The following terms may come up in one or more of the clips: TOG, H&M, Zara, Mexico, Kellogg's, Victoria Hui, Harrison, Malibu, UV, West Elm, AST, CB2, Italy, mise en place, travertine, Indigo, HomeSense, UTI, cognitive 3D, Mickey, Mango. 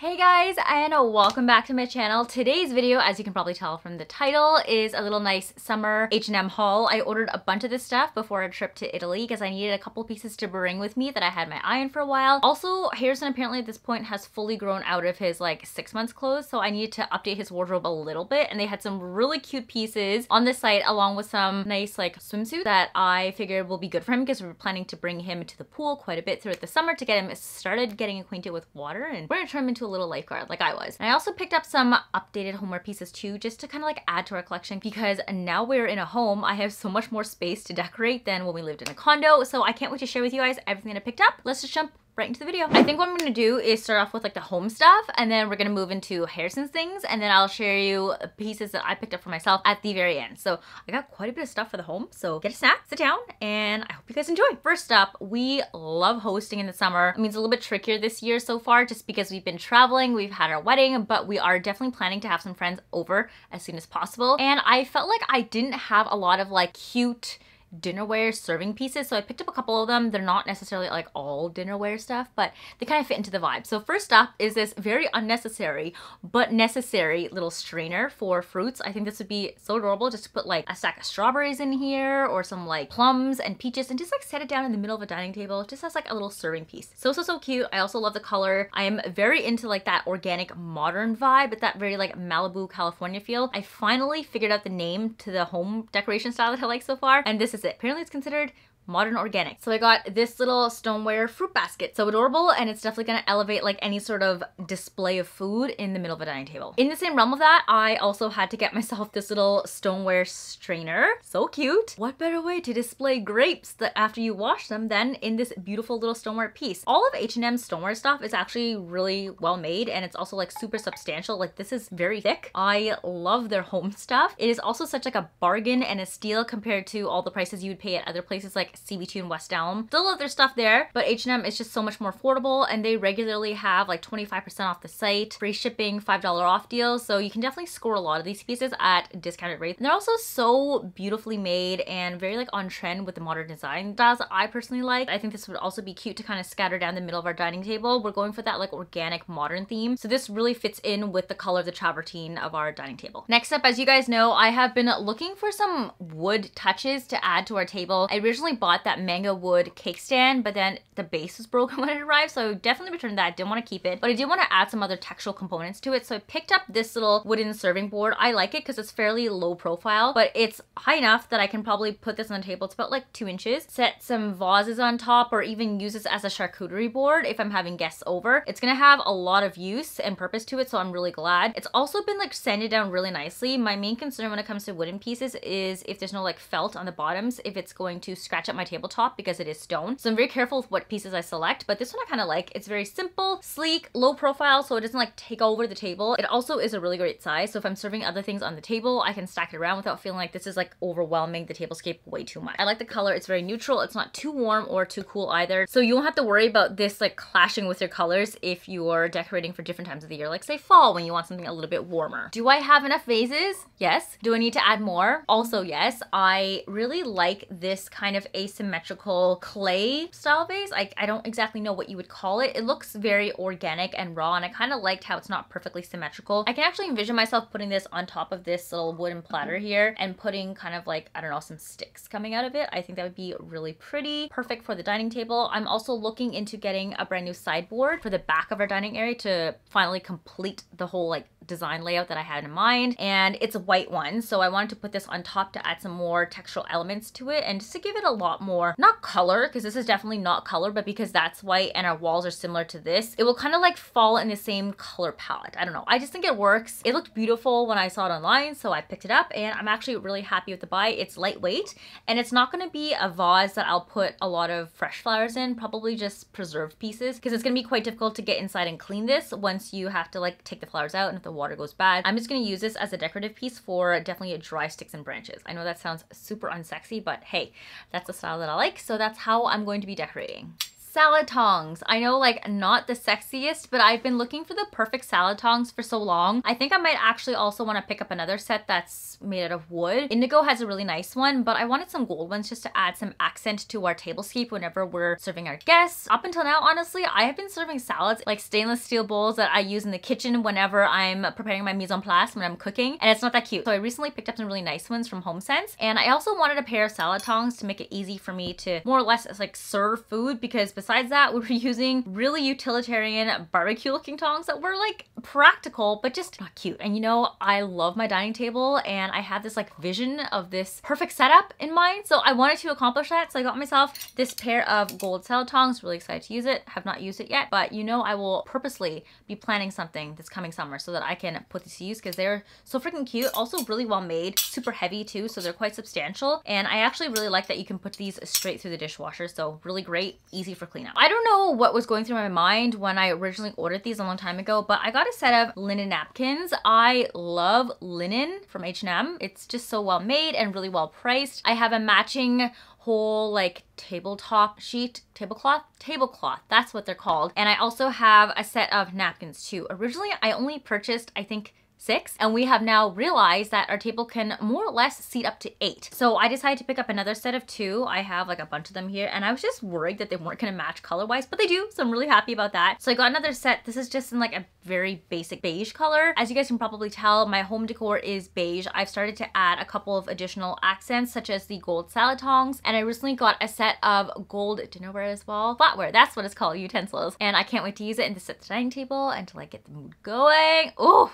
Hey guys, and welcome back to my channel. Today's video, as you can probably tell from the title, is a little nice summer H&M haul. I ordered a bunch of this stuff before a trip to Italy because I needed a couple pieces to bring with me that I had my eye on for a while. Also, Harrison apparently at this point has fully grown out of his like 6 months clothes, so I needed to update his wardrobe a little bit, and they had some really cute pieces on this site along with some nice like swimsuit that I figured will be good for him because we were planning to bring him to the pool quite a bit throughout the summer to get him started getting acquainted with water, and we're gonna turn him into a little lifeguard like I was. And I also picked up some updated homeware pieces too, just to kind of like add to our collection, because now we're in a home, I have so much more space to decorate than when we lived in a condo. So I can't wait to share with you guys everything that I picked up. Let's just jump right into the video. I think what I'm gonna do is start off with like the home stuff, and then we're gonna move into Harrison's things, and then I'll share you pieces that I picked up for myself at the very end. So I got quite a bit of stuff for the home, so get a snack, sit down, and I hope you guys enjoy. First up, we love hosting in the summer. I mean, it's a little bit trickier this year so far just because we've been traveling, we've had our wedding, but we are definitely planning to have some friends over as soon as possible. And I felt like I didn't have a lot of like cute dinnerware serving pieces, so I picked up a couple of them. They're not necessarily like all dinnerware stuff, but they kind of fit into the vibe. So first up is this very unnecessary but necessary little strainer for fruits. I think this would be so adorable just to put like a stack of strawberries in here or some like plums and peaches and just like set it down in the middle of a dining table just as like a little serving piece. So cute. I also love the color. I am very into like that organic modern vibe, but that very like Malibu, California feel. I finally figured out the name to the home decoration style that I like so far, and this is it. Apparently it's considered modern organic. So I got this little stoneware fruit basket. So adorable, and it's definitely gonna elevate like any sort of display of food in the middle of a dining table. In the same realm of that, I also had to get myself this little stoneware strainer. So cute. What better way to display grapes that after you wash them than in this beautiful little stoneware piece. All of H&M's stoneware stuff is actually really well made, and it's also like super substantial. Like this is very thick. I love their home stuff. It is also such like a bargain and a steal compared to all the prices you would pay at other places like CB2 and West Elm. Still love their stuff there, but H&M is just so much more affordable, and they regularly have like 25% off the site, free shipping, $5 off deals, so you can definitely score a lot of these pieces at discounted rates. And they're also so beautifully made and very like on trend with the modern design styles that I personally like. I think this would also be cute to kind of scatter down the middle of our dining table. We're going for that like organic modern theme, so this really fits in with the color of the travertine of our dining table. Next up, as you guys know, I have been looking for some wood touches to add to our table. I originally bought that mango wood cake stand, but then the base was broken when it arrived, so I definitely returned that. I didn't want to keep it, but I did want to add some other textural components to it, so I picked up this little wooden serving board. I like it because it's fairly low profile, but it's high enough that I can probably put this on the table. It's about like 2 inches. Set some vases on top, or even use this as a charcuterie board if I'm having guests over. It's gonna have a lot of use and purpose to it, so I'm really glad. It's also been like sanded down really nicely. My main concern when it comes to wooden pieces is if there's no like felt on the bottoms, if it's going to scratch up my tabletop because it is stone. So I'm very careful with what pieces I select, but this one I kind of like. It's very simple, sleek, low profile, so it doesn't like take over the table. It also is a really great size, so if I'm serving other things on the table, I can stack it around without feeling like this is like overwhelming the tablescape way too much. I like the color. It's very neutral. It's not too warm or too cool either, so you won't have to worry about this like clashing with your colors if you're decorating for different times of the year, like say fall when you want something a little bit warmer. Do I have enough vases? Yes. Do I need to add more? Also yes. I really like this kind of asymmetrical clay style vase. I don't exactly know what you would call it. It looks very organic and raw, and I kind of liked how it's not perfectly symmetrical. I can actually envision myself putting this on top of this little wooden platter here and putting kind of like, I don't know, some sticks coming out of it. I think that would be really pretty, perfect for the dining table. I'm also looking into getting a brand new sideboard for the back of our dining area to finally complete the whole like design layout that I had in mind, and it's a white one, so I wanted to put this on top to add some more textural elements to it and just to give it a lot more, not color, because this is definitely not color, but because that's white and our walls are similar to this, it will kind of like fall in the same color palette. I don't know, I just think it works. It looked beautiful when I saw it online, so I picked it up, and I'm actually really happy with the buy. It's lightweight, and it's not going to be a vase that I'll put a lot of fresh flowers in, probably just preserved pieces, because it's going to be quite difficult to get inside and clean this once you have to like take the flowers out and if the water goes bad. I'm just going to use this as a decorative piece for definitely dry sticks and branches. I know that sounds super unsexy, but hey, that's the style that I like, so that's how I'm going to be decorating. Salad tongs. I know, like, not the sexiest, but I've been looking for the perfect salad tongs for so long. I think I might actually also want to pick up another set that's made out of wood. Indigo has a really nice one, but I wanted some gold ones just to add some accent to our tablescape whenever we're serving our guests. Up until now, honestly, I have been serving salads like stainless steel bowls that I use in the kitchen whenever I'm preparing my mise en place when I'm cooking, and it's not that cute. So I recently picked up some really nice ones from HomeSense, and I also wanted a pair of salad tongs to make it easy for me to more or less like serve food, because besides that, we were using really utilitarian barbecue looking tongs that were like practical but just not cute. And you know, I love my dining table, and I had this like vision of this perfect setup in mind, so I wanted to accomplish that. So I got myself this pair of gold salad tongs. Really excited to use it. Have not used it yet, but you know, I will purposely be planning something this coming summer so that I can put these to use, because they're so freaking cute. Also really well made, super heavy too, so they're quite substantial, and I actually really like that you can put these straight through the dishwasher, so really great, easy for cleanup. I don't know what was going through my mind when I originally ordered these a long time ago, but I got a set of linen napkins. I love linen from H&M. It's just so well made and really well priced. I have a matching whole like tabletop sheet, tablecloth, that's what they're called. And I also have a set of napkins too. Originally, I only purchased, I think, 6, and we have now realized that our table can more or less seat up to 8. So I decided to pick up another set of 2. I have like a bunch of them here, and I was just worried that they weren't gonna match color wise, but they do, so I'm really happy about that. So I got another set. This is just in like a very basic beige color. As you guys can probably tell, my home decor is beige. I've started to add a couple of additional accents, such as the gold salad tongs, and I recently got a set of gold dinnerware as well. Flatware, that's what it's called, utensils. And I can't wait to use it and to set the dining table and to like get the mood going. Ooh!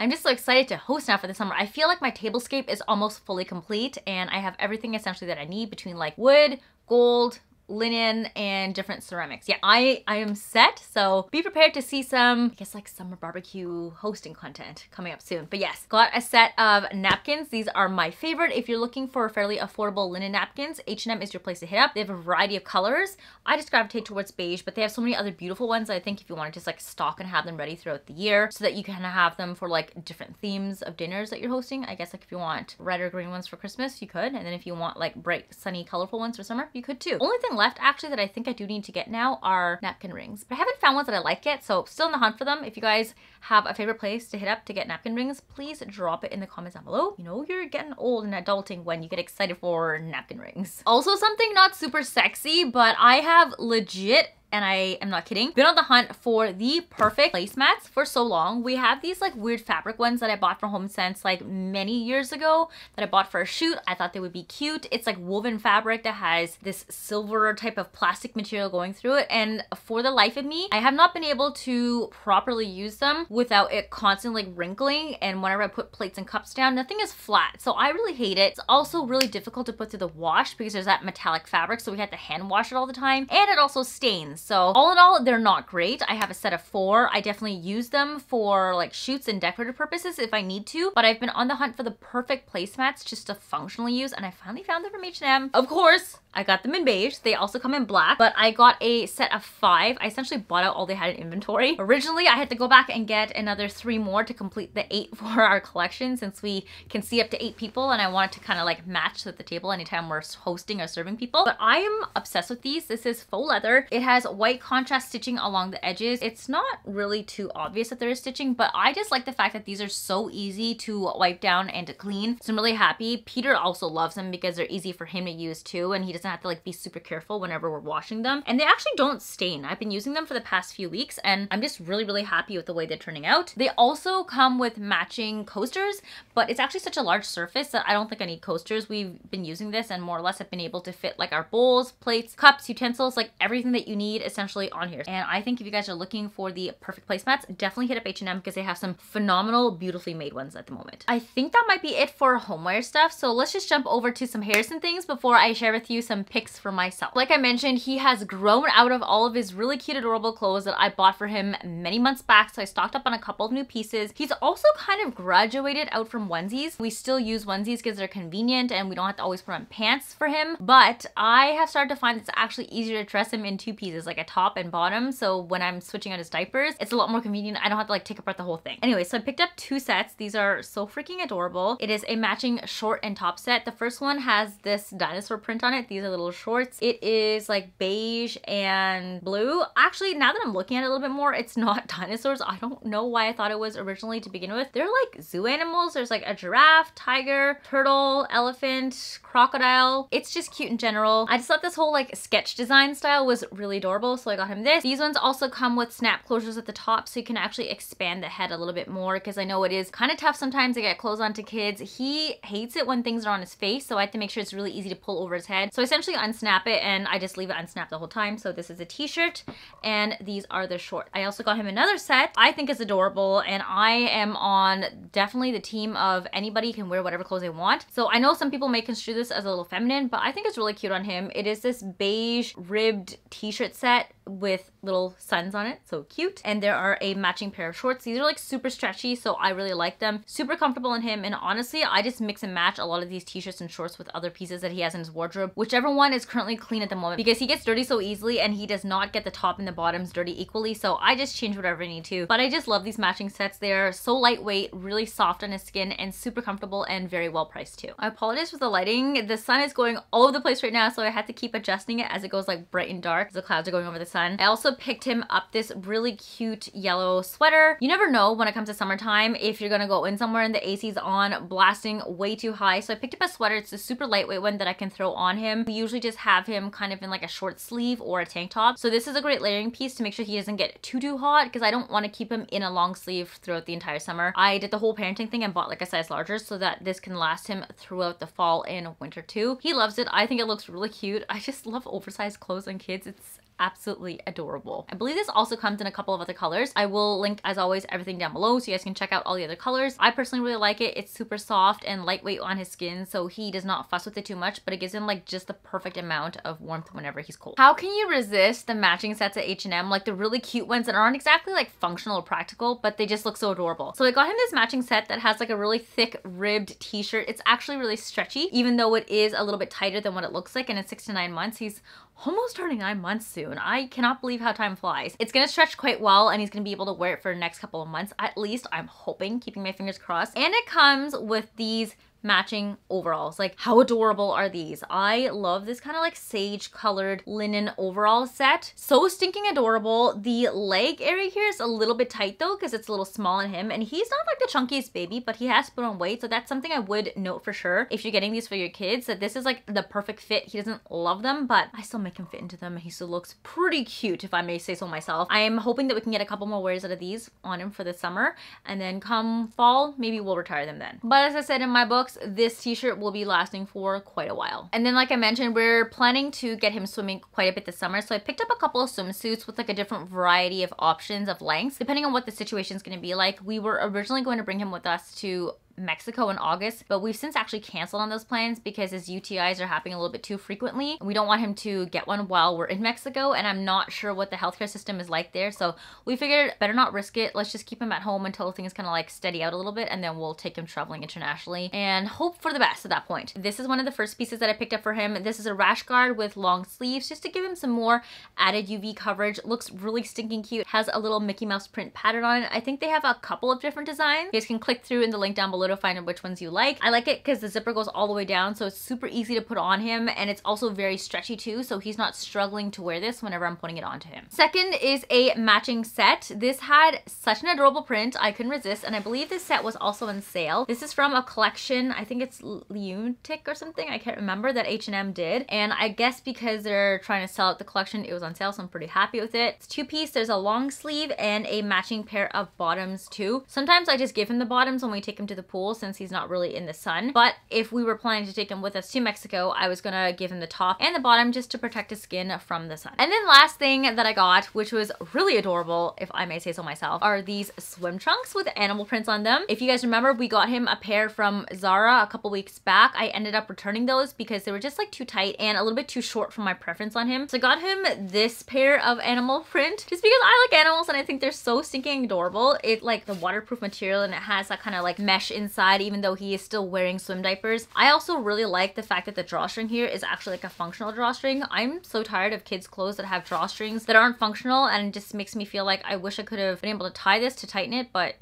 I'm just so excited to host now for the summer. I feel like my tablescape is almost fully complete, and I have everything essentially that I need between like wood, gold, linen, and different ceramics. Yeah, I am set, so be prepared to see some, I guess, like summer barbecue hosting content coming up soon. But yes, got a set of napkins. These are my favorite. If you're looking for fairly affordable linen napkins, H&M is your place to hit up. They have a variety of colors. I just gravitate towards beige, but they have so many other beautiful ones. I think if you want to just like stock and have them ready throughout the year so that you can have them for like different themes of dinners that you're hosting. I guess like if you want red or green ones for Christmas, you could. And then if you want like bright, sunny, colorful ones for summer, you could too. Only thing left actually that I think I do need to get now are napkin rings, but I haven't found ones that I like yet, so still in the hunt for them. If you guys have a favorite place to hit up to get napkin rings, please drop it in the comments down below. You know, you're getting old and adulting when you get excited for napkin rings. Also, something not super sexy, but I have legit, and I am not kidding, been on the hunt for the perfect placemats for so long. We have these like weird fabric ones that I bought from HomeSense like many years ago that I bought for a shoot. I thought they would be cute. It's like woven fabric that has this silver type of plastic material going through it, and for the life of me, I have not been able to properly use them without it constantly wrinkling, and whenever I put plates and cups down, nothing is flat, so I really hate it. It's also really difficult to put through the wash because there's that metallic fabric, so we had to hand wash it all the time, and it also stains. So all in all, they're not great. I have a set of 4. I definitely use them for like shoots and decorative purposes if I need to, but I've been on the hunt for the perfect placemats just to functionally use, and I finally found them from H&M. Of course, I got them in beige. They also come in black, but I got a set of 5. I essentially bought out all they had in inventory. Originally, I had to go back and get another 3 more to complete the 8 for our collection, since we can see up to 8 people, and I wanted to kind of like match at the table anytime we're hosting or serving people. But I am obsessed with these. This is faux leather. It has white contrast stitching along the edges. It's not really too obvious that there is stitching, but I just like the fact that these are so easy to wipe down and to clean, so I'm really happy. Peter also loves them because they're easy for him to use too, and he doesn't have to like be super careful whenever we're washing them, and they actually don't stain. I've been using them for the past few weeks, and I'm just really happy with the way they're turning out. They also come with matching coasters, but it's actually such a large surface that I don't think I need coasters. We've been using this, and more or less have been able to fit like our bowls, plates, cups, utensils, like everything that you need essentially on here. And I think if you guys are looking for the perfect placemats, definitely hit up H&M because they have some phenomenal, beautifully made ones at the moment. I think that might be it for homeware stuff, so let's just jump over to some Harrison things before I share with you some picks for myself. Like I mentioned, he has grown out of all of his really cute, adorable clothes that I bought for him many months back, so I stocked up on a couple of new pieces. He's also kind of graduated out from onesies. We still use onesies because they're convenient and we don't have to always put on pants for him, but I have started to find it's actually easier to dress him in two pieces. like a top and bottom, so when I'm switching out his diapers, it's a lot more convenient. I don't have to like take apart the whole thing. Anyway, so I picked up two sets. These are so freaking adorable. It is a matching short and top set. The first one has this dinosaur print on it. These are little shorts. It is like beige and blue. Actually, now that I'm looking at it a little bit more, it's not dinosaurs. I don't know why I thought it was originally to begin with. They're like zoo animals. There's like a giraffe, tiger, turtle, elephant, crocodile. It's just cute in general. I just thought this whole like sketch design style was really adorable, so I got him this. These ones also come with snap closures at the top, so you can actually expand the head a little bit more, because I know it is kind of tough sometimes to get clothes onto kids. He hates it when things are on his face, so I have to make sure it's really easy to pull over his head. So I essentially unsnap it and I just leave it unsnapped the whole time. So this is a t-shirt and these are the shorts. I also got him another set. I think it's adorable, and I am on definitely the team of anybody can wear whatever clothes they want. So I know some people may construe this as a little feminine, but I think it's really cute on him. It is this beige ribbed t-shirt set with little suns on it, so cute. And there are a matching pair of shorts. These are like super stretchy, so I really like them. Super comfortable in him, and honestly, I just mix and match a lot of these t-shirts and shorts with other pieces that he has in his wardrobe, whichever one is currently clean at the moment, because he gets dirty so easily and he does not get the top and the bottoms dirty equally, so I just change whatever I need to. But I just love these matching sets. They are so lightweight, really soft on his skin, and super comfortable and very well priced too. I apologize for the lighting. The sun is going all over the place right now, so I had to keep adjusting it as it goes like bright and dark. The clouds are going over the sun. I also picked him up this really cute yellow sweater. You never know when it comes to summertime if you're gonna go in somewhere and the AC's on blasting way too high. So I picked up a sweater. It's a super lightweight one that I can throw on him. We usually just have him kind of in like a short sleeve or a tank top. So this is a great layering piece to make sure he doesn't get too hot, because I don't want to keep him in a long sleeve throughout the entire summer. I did the whole parenting thing and bought like a size larger so that this can last him throughout the fall and winter too. He loves it. I think it looks really cute. I just love oversized clothes on kids. It's absolutely adorable. I believe this also comes in a couple of other colors. I will link, as always, everything down below so you guys can check out all the other colors. I personally really like it. It's super soft and lightweight on his skin, so he does not fuss with it too much, but it gives him like just the perfect amount of warmth whenever he's cold. How can you resist the matching sets at H&M, like the really cute ones that aren't exactly like functional or practical, but they just look so adorable. So I got him this matching set that has like a really thick ribbed t-shirt. It's actually really stretchy, even though it is a little bit tighter than what it looks like, and in 6 to 9 months, he's almost turning 9 months soon. I cannot believe how time flies. It's gonna stretch quite well, and he's gonna be able to wear it for the next couple of months. At least I'm hoping, keeping my fingers crossed. And it comes with these matching overalls. Like, how adorable are these? I love this kind of like sage colored linen overall set. So stinking adorable. The leg area here is a little bit tight though, because it's a little small in him, and he's not like the chunkiest baby, but he has put on weight, so that's something I would note for sure if you're getting these for your kids, that this is like the perfect fit. He doesn't love them, but I still make him fit into them, and he still looks pretty cute, if I may say so myself. I am hoping that we can get a couple more wears out of these on him for the summer, and then come fall, maybe we'll retire them then. But as I said in my book, this t-shirt will be lasting for quite a while. And then, like I mentioned, we're planning to get him swimming quite a bit this summer, so I picked up a couple of swimsuits with like a different variety of options of lengths depending on what the situation is going to be like. We were originally going to bring him with us to Mexico in August, but we've since actually canceled on those plans because his UTIs are happening a little bit too frequently, and we don't want him to get one while we're in Mexico, and I'm not sure what the healthcare system is like there, so we figured better not risk it. Let's just keep him at home until things kind of like steady out a little bit, and then we'll take him traveling internationally and hope for the best at that point. This is one of the first pieces that I picked up for him. This is a rash guard with long sleeves just to give him some more added UV coverage. Looks really stinking cute. Has a little Mickey Mouse print pattern on it. I think they have a couple of different designs. You guys can click through in the link down below to find out which ones you like. I like it because the zipper goes all the way down, so it's super easy to put on him, and it's also very stretchy too, so he's not struggling to wear this whenever I'm putting it onto him. Second is a matching set. This had such an adorable print, I couldn't resist, and I believe this set was also on sale. This is from a collection, I think it's Leuntic or something, I can't remember, that H&M did, and I guess because they're trying to sell out the collection, it was on sale, so I'm pretty happy with it. It's two-piece. There's a long sleeve and a matching pair of bottoms too. Sometimes I just give him the bottoms when we take him to the pool, since he's not really in the sun, but if we were planning to take him with us to Mexico, I was gonna give him the top and the bottom just to protect his skin from the sun. And then last thing that I got, which was really adorable if I may say so myself, are these swim trunks with animal prints on them. If you guys remember, we got him a pair from Zara a couple weeks back. I ended up returning those because they were just like too tight and a little bit too short for my preference on him, so I got him this pair of animal print just because I like animals and I think they're so stinking adorable. It's like the waterproof material, and it has that kind of like mesh in inside even though he is still wearing swim diapers. I also really like the fact that the drawstring here is actually like a functional drawstring. I'm so tired of kids' clothes that have drawstrings that aren't functional, and it just makes me feel like I wish I could have been able to tie this to tighten it, but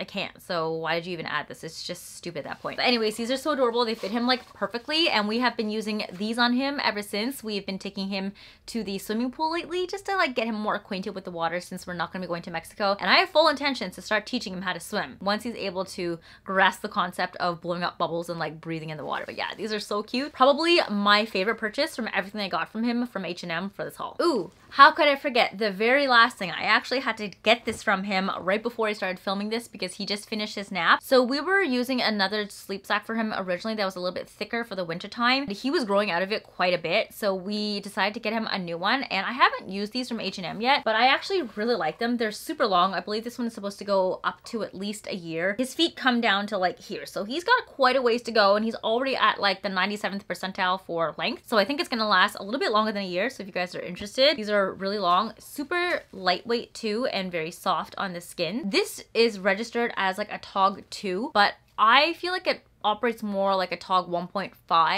I can't, so why did you even add this? It's just stupid at that point. But anyways, these are so adorable. They fit him like perfectly, and we have been using these on him ever since. We've been taking him to the swimming pool lately just to like get him more acquainted with the water since we're not gonna be going to Mexico. And I have full intentions to start teaching him how to swim once he's able to grasp the concept of blowing up bubbles and like breathing in the water. But yeah, these are so cute. Probably my favorite purchase from everything I got from him from H&M for this haul. Ooh, how could I forget the very last thing? I actually had to get this from him right before I started filming this because he just finished his nap. So we were using another sleep sack for him originally that was a little bit thicker for the winter time. He was growing out of it quite a bit, so we decided to get him a new one, and I haven't used these from H&M yet, but I actually really like them. They're super long. I believe this one is supposed to go up to at least a year. His feet come down to like here, so he's got quite a ways to go, and he's already at like the 97th percentile for length, so I think it's gonna last a little bit longer than a year. So if you guys are interested, these are really long, super lightweight too, and very soft on the skin. This is registered as like a TOG 2, but I feel like it operates more like a TOG 1.5.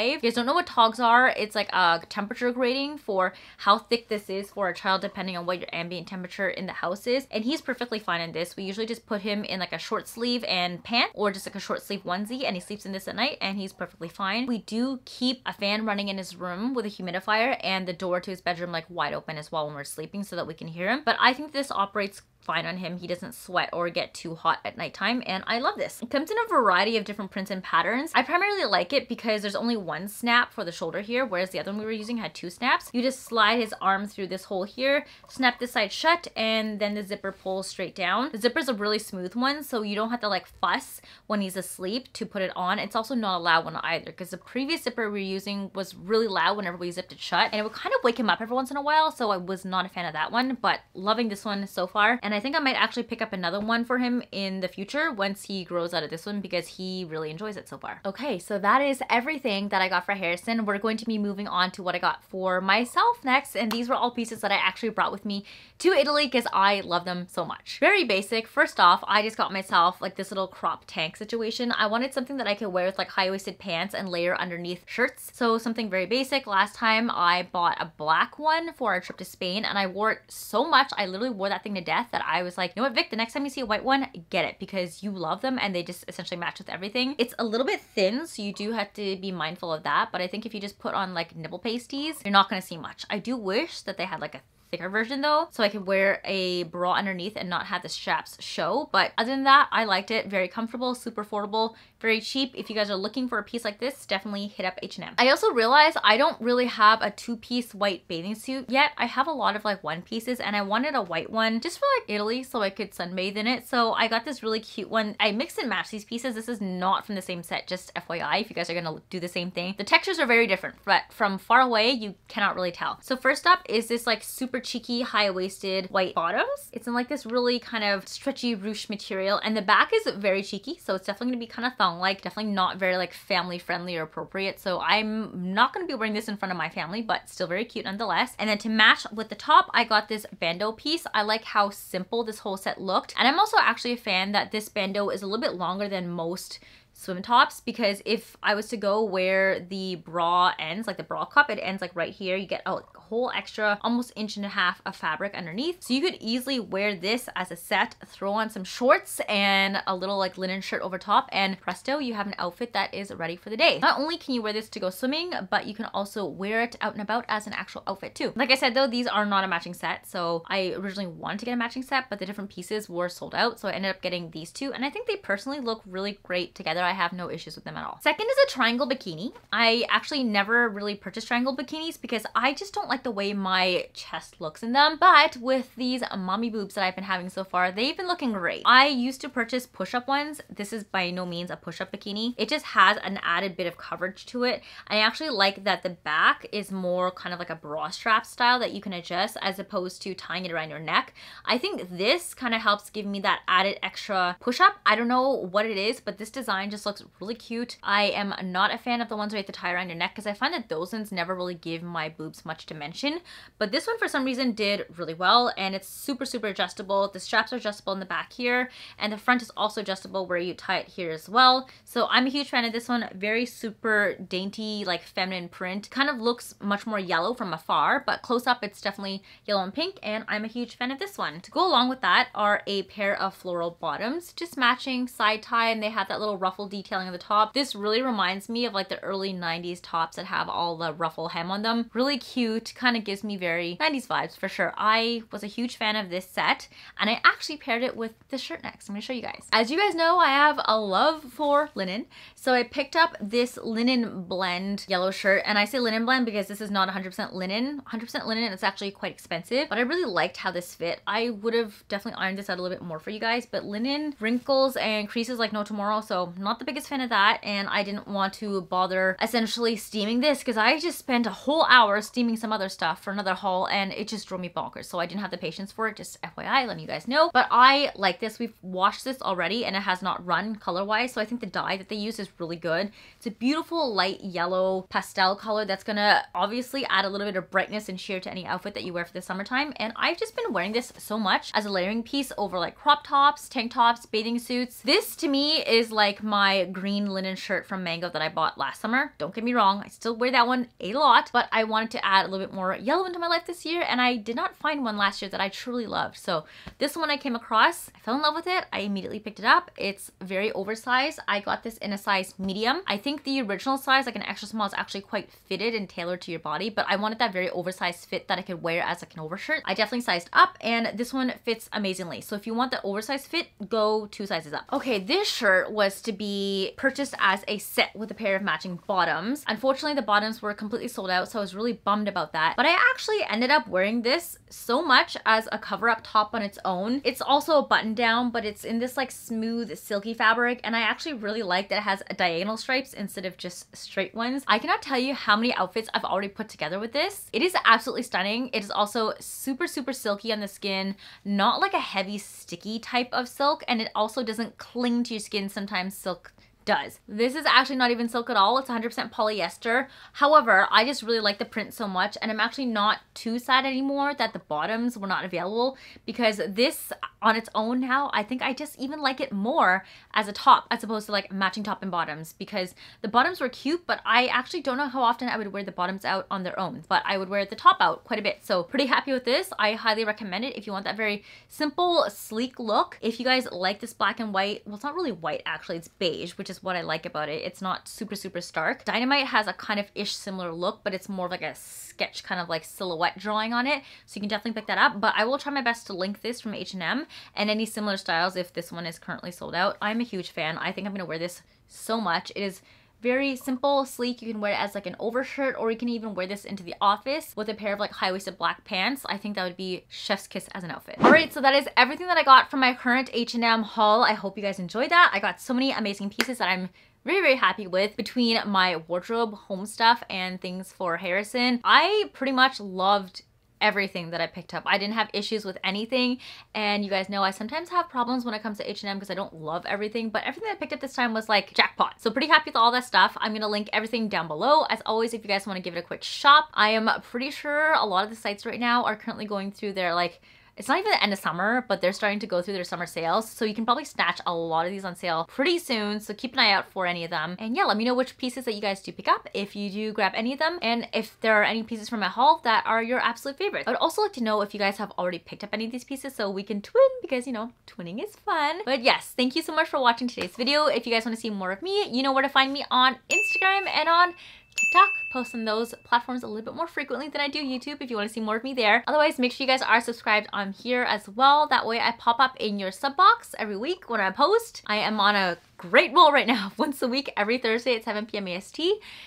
If you guys don't know what TOGs are, it's like a temperature grading for how thick this is for a child depending on what your ambient temperature in the house is, and he's perfectly fine in this. We usually just put him in like a short sleeve and pant or just like a short sleeve onesie, and he sleeps in this at night and he's perfectly fine. We do keep a fan running in his room with a humidifier and the door to his bedroom like wide open as well when we're sleeping so that we can hear him, but I think this operates fine on him. He doesn't sweat or get too hot at nighttime, and I love this. It comes in a variety of different prints and patterns. I primarily like it because there's only one snap for the shoulder here, whereas the other one we were using had two snaps. You just slide his arm through this hole here, snap this side shut, and then the zipper pulls straight down. The zipper's a really smooth one, so you don't have to like fuss when he's asleep to put it on. It's also not a loud one either, because the previous zipper we were using was really loud whenever we zipped it shut, and it would kind of wake him up every once in a while, so I was not a fan of that one, but loving this one so far. And I think I might actually pick up another one for him in the future once he grows out of this one because he really enjoys it so far. Okay, so that is everything that I got for Harrison. We're going to be moving on to what I got for myself next, and these were all pieces that I actually brought with me to Italy because I love them so much. Very basic. First off, I just got myself like this little crop tank situation. I wanted something that I could wear with like high-waisted pants and layer underneath shirts, so something very basic. Last time I bought a black one for our trip to Spain, and I wore it so much, I literally wore that thing to death that I was like, you know what, Vic, the next time you see a white one, get it because you love them and they just essentially match with everything. It's a little bit thin, so you do have to be mindful of that, but I think if you just put on like nipple pasties, you're not gonna see much. I do wish that they had like a thicker version though, so I could wear a bra underneath and not have the straps show, but other than that, I liked it. Very comfortable, super affordable, very cheap. If you guys are looking for a piece like this, definitely hit up H&M. I also realized I don't really have a two-piece white bathing suit yet. I have a lot of like one pieces, and I wanted a white one just for like Italy so I could sunbathe in it, so I got this really cute one. I mix and match these pieces. This is not from the same set, just FYI, if you guys are gonna do the same thing. The textures are very different, but from far away you cannot really tell. So first up is this like super cheeky high-waisted white bottoms. It's in like this really kind of stretchy ruche material, and the back is very cheeky, so it's definitely gonna be kind of thong-like, definitely not very like family friendly or appropriate, so I'm not gonna be wearing this in front of my family, but still very cute nonetheless. And then to match with the top, I got this bandeau piece. I like how simple this whole set looked, and I'm also actually a fan that this bandeau is a little bit longer than most swim tops, because if I was to go where the bra ends, like the bra cup, it ends like right here. You get a whole extra almost inch and a half of fabric underneath, so you could easily wear this as a set, throw on some shorts and a little like linen shirt over top, and presto, you have an outfit that is ready for the day. Not only can you wear this to go swimming, but you can also wear it out and about as an actual outfit too. Like I said though, these are not a matching set, so I originally wanted to get a matching set, but the different pieces were sold out, so I ended up getting these two, and I think they personally look really great together. I have no issues with them at all. Second is a triangle bikini. I actually never really purchased triangle bikinis because I just don't like the way my chest looks in them, but with these mommy boobs that I've been having so far, they've been looking great. I used to purchase push-up ones. This is by no means a push-up bikini. It just has an added bit of coverage to it. I actually like that the back is more kind of like a bra strap style that you can adjust as opposed to tying it around your neck. I think this kind of helps give me that added extra push-up. I don't know what it is, but this design and just looks really cute. I am not a fan of the ones where you have to tie around your neck because I find that those ones never really give my boobs much dimension. But this one for some reason did really well, and it's super, super adjustable. The straps are adjustable in the back here, and the front is also adjustable where you tie it here as well. So I'm a huge fan of this one. Very super dainty, like feminine print. Kind of looks much more yellow from afar, but close up it's definitely yellow and pink, and I'm a huge fan of this one. To go along with that are a pair of floral bottoms, just matching side tie, and they have that little ruffle detailing on the top. This really reminds me of like the early 90s tops that have all the ruffle hem on them. Really cute, kind of gives me very 90s vibes for sure. I was a huge fan of this set, and I actually paired it with this shirt next. I'm gonna show you guys. As you guys know, I have a love for linen, so I picked up this linen blend yellow shirt, and I say linen blend because this is not 100% linen. 100% linen, it's actually quite expensive, but I really liked how this fit. I would have definitely ironed this out a little bit more for you guys, but linen wrinkles and creases like no tomorrow, so not the biggest fan of that, and I didn't want to bother essentially steaming this because I just spent a whole hour steaming some other stuff for another haul, and it just drove me bonkers, so I didn't have the patience for it. Just FYI, letting you guys know. But I like this. We've washed this already and it has not run color-wise, so I think the dye that they use is really good. It's a beautiful light yellow pastel color that's gonna obviously add a little bit of brightness and sheer to any outfit that you wear for the summertime, and I've just been wearing this so much as a layering piece over like crop tops, tank tops, bathing suits. This to me is like my green linen shirt from Mango that I bought last summer. Don't get me wrong, I still wear that one a lot, but I wanted to add a little bit more yellow into my life this year, and I did not find one last year that I truly loved. So this one I came across, I fell in love with it, I immediately picked it up. It's very oversized. I got this in a size medium. I think the original size, like an extra small, is actually quite fitted and tailored to your body, but I wanted that very oversized fit that I could wear as like an overshirt. I definitely sized up, and this one fits amazingly. So if you want the oversized fit, go 2 sizes up. Okay, this shirt was to be purchased as a set with a pair of matching bottoms. Unfortunately, the bottoms were completely sold out, so I was really bummed about that, but I actually ended up wearing this so much as a cover-up top on its own. It's also a button-down, but it's in this like smooth silky fabric, and I actually really like that it has diagonal stripes instead of just straight ones. I cannot tell you how many outfits I've already put together with this. It is absolutely stunning. It is also super, super silky on the skin, not like a heavy sticky type of silk, and it also doesn't cling to your skin. Sometimes silk does. This is actually not even silk at all. It's 100% polyester. However, I just really like the print so much, and I'm actually not too sad anymore that the bottoms were not available, because this on its own now, I think I just even like it more as a top as opposed to like matching top and bottoms, because the bottoms were cute, but I actually don't know how often I would wear the bottoms out on their own, but I would wear the top out quite a bit. So pretty happy with this. I highly recommend it if you want that very simple, sleek look. If you guys like this black and white, well, it's not really white actually, it's beige, which is what I like about it. It's not super, super stark. Dynamite has a kind of ish similar look, but it's more of like a sketch kind of like silhouette drawing on it. So you can definitely pick that up, but I will try my best to link this from H&M and any similar styles if this one is currently sold out. I'm a huge fan. I think I'm gonna wear this so much. It is very simple, sleek. You can wear it as like an overshirt, or you can even wear this into the office with a pair of like high-waisted black pants. I think that would be chef's kiss as an outfit. All right, so that is everything that I got from my current H&M haul. I hope you guys enjoyed that. I got so many amazing pieces that I'm very, very happy with, between my wardrobe, home stuff, and things for Harrison. I pretty much loved everything that I picked up. I didn't have issues with anything, and you guys know I sometimes have problems when it comes to H&M because I don't love everything, but everything that I picked up this time was like jackpot. So pretty happy with all that stuff. I'm gonna link everything down below. As always, if you guys want to give it a quick shop, I am pretty sure a lot of the sites right now are currently going through their like, it's not even the end of summer, but they're starting to go through their summer sales. So you can probably snatch a lot of these on sale pretty soon. So keep an eye out for any of them. And yeah, let me know which pieces that you guys do pick up, if you do grab any of them, and if there are any pieces from my haul that are your absolute favorites. I would also like to know if you guys have already picked up any of these pieces so we can twin, because you know, twinning is fun. But yes, thank you so much for watching today's video. If you guys want to see more of me, you know where to find me on Instagram and on TikTok. Post on those platforms a little bit more frequently than I do YouTube if you want to see more of me there. Otherwise, make sure you guys are subscribed on here as well. That way I pop up in your sub box every week when I post. I am on a great roll right now. Once a week, every Thursday at 7 p.m. AST.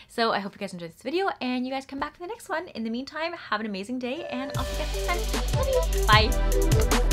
So I hope you guys enjoyed this video, and you guys come back for the next one. In the meantime, have an amazing day, and I'll see you guys next time. Love you. Bye.